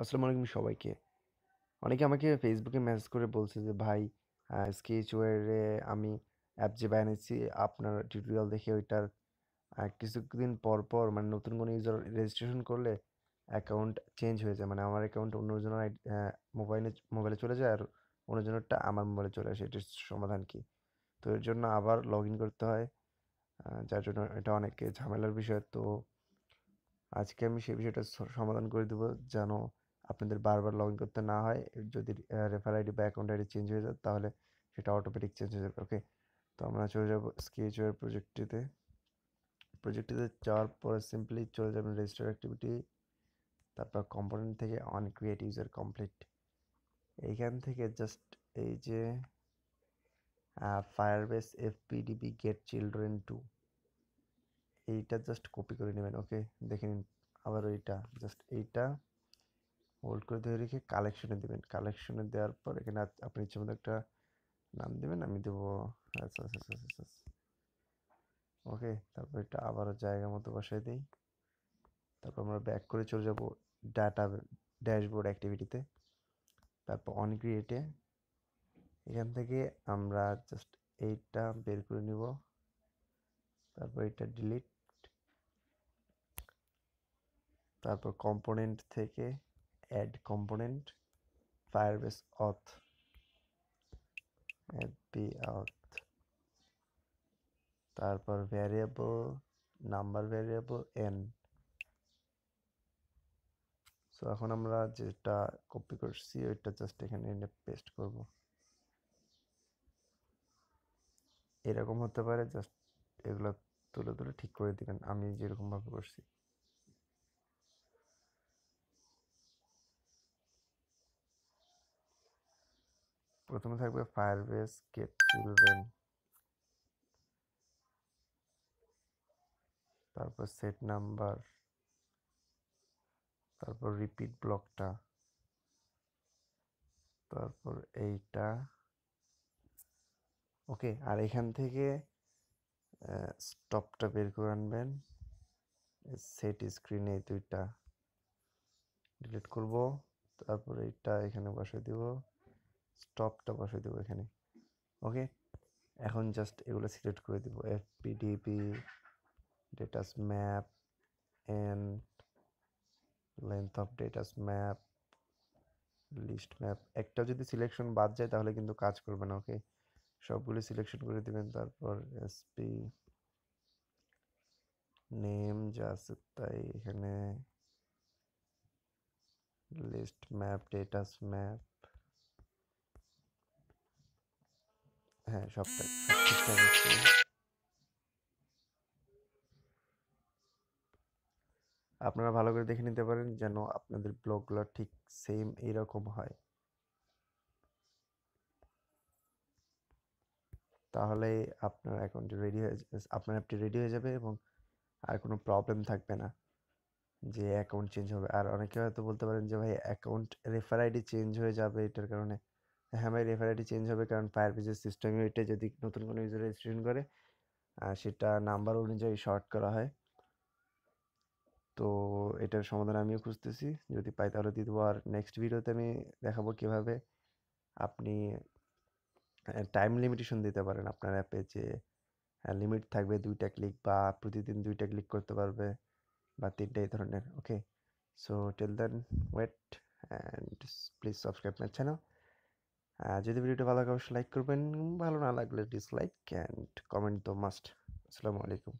আসসালামু আলাইকুম সবাইকে। অনেকে আমাকে ফেসবুকে মেসেজ করে বলছে যে ভাই স্কেচওয়্যারে আমি অ্যাপ যে বানিয়েছি আপনার টিউটোরিয়াল দেখে ওইটার কিছুদিন পর পর মানে নতুন কোনো ইউজার রেজিস্ট্রেশন করলে অ্যাকাউন্ট চেঞ্জ হয়ে যায়, মানে আমার অ্যাকাউন্ট অন্যজনের মোবাইলে চলে যায় আর অন্যজনেরটা আমার মোবাইলে চলে আসে। এটার সমাধান কি? তো এর জন্য আবার লগ ইন করতে হয়, যার জন্য এটা অনেক ঝামেলার বিষয়। তো আজকে আমি সেই বিষয়টা সমাধান করে দেবো যেন আপনাদের বারবার লগ ইন করতে না হয়। যদি রেফারেল আইডি বা অ্যাকাউন্ট আইডি চেঞ্জ হয়ে যায় তাহলে সেটা অটোমেটিক চেঞ্জ হয়ে যাবে। ওকে, তো আমরা চলে যাবো স্কেচওয়্যার প্রজেক্টটিতে যাওয়ার পরে সিম্পলি চলে যাবেন রেজিস্টার অ্যাক্টিভিটি, তারপর কম্পোনেন্ট থেকে অন ক্রিয়েট ইউজার কমপ্লিট, এইখান থেকে জাস্ট এই যে Firebase FPDB get children two, এইটা জাস্ট কপি করে নেবেন। ওকে, দেখে নিন আবার ওইটা জাস্ট এইটা হোল্ড করে ধরে রেখে কালেকশনে দেবেন। কালেকশনে দেওয়ার পর এখানে আপনি ইচ্ছে মতো একটা নাম দেবেন, আমি দেবো ওকে। তারপর এটা আবারও জায়গা মতো বসাই দিই। তারপর আমরা ব্যাক করে চলে যাব ডাটা ড্যাশবোর্ড অ্যাক্টিভিটিতে, তারপর অন ক্রিয়েটে এখান থেকে আমরা জাস্ট এইটা বের করে নিব, তারপর এটা ডিলিট, তারপর কম্পোনেন্ট থেকে add component Firebase auth auth, তারপর variable number variable N. So এখন আমরা যেটা কপি করছি ওইটা জাস্ট এখানে এনে পেস্ট করব। এরকম হতে পারে, জাস্ট এগুলো তুলে তুলে ঠিক করে দিবেন আমি যেরকমভাবে করছি। প্রথমে থাকবে ফায়ারবেস গেট চিলড্রেন, তারপর সেট নাম্বার, তারপর রিপিট ব্লকটা, তারপর এইটা ওকে। আর এখান থেকে স্টপটা বের করে আনবেন, সেট স্ক্রিনে দুইটা ডিলিট করব, তারপর এইটা এখানে বসে দিব, স্টপটা বসে দেবো এখানে। ওকে, এখন জাস্ট এগুলো সিলেক্ট করে দেবো, FPDB datas map N length of datas map list map. একটা যদি সিলেকশন বাদ যায় তাহলে কিন্তু কাজ করবে না। ওকে, সবগুলো সিলেকশন করে দেবেন, তারপর এসপি নেম যা আছে তাই এখানে লিস্ট ম্যাপ ডেটাস ম্যাপ, হ্যাঁ সবটাই ঠিকঠাক। আপনারা ভালো করে দেখে নিতে পারেন যেন আপনাদের ব্লগগুলো ঠিক সেম এইরকম হয়, তাহলে আপনার অ্যাকাউন্টটি রেডি হয়ে আপনার অ্যাপটি রেডি হয়ে যাবে এবং আর কোনো প্রবলেম থাকবে না যে অ্যাকাউন্ট চেঞ্জ হবে। আর অনেকে হয়তো বলতে পারেন যে ভাই অ্যাকাউন্ট রেফার আইডি চেঞ্জ হয়ে যাবে এটার কারণে। হ্যাঁ ভাই, রেফার আইডি চেঞ্জ হবে কারণ ফায়ারবেজের সিস্টেমে এটা যদি নতুন কোনো ইউজার রেজিস্ট্রেশন করে সেটা নাম্বার অনুযায়ী শর্ট করা হয়। তো এটার সমাধান আমিও খুঁজতেছি, যদি পাই তাহলে দিয়ে দেবো। আর নেক্সট ভিডিওতে আমি দেখাবো কীভাবে আপনি টাইম লিমিটেশন দিতে পারেন আপনার অ্যাপে, যে লিমিট থাকবে 2টা ক্লিক বা প্রতিদিন 2টা ক্লিক করতে পারবে বা 3টা, এই ধরনের। Okay, so till then wait and please subscribe my channel. যদি ভিডিওটা ভালো লাগে অবশ্যই লাইক করবেন, ভালো না লাগলে ডিসলাইক অ্যান্ড কমেন্ট তো মাস্ট। আসসালামু আলাইকুম।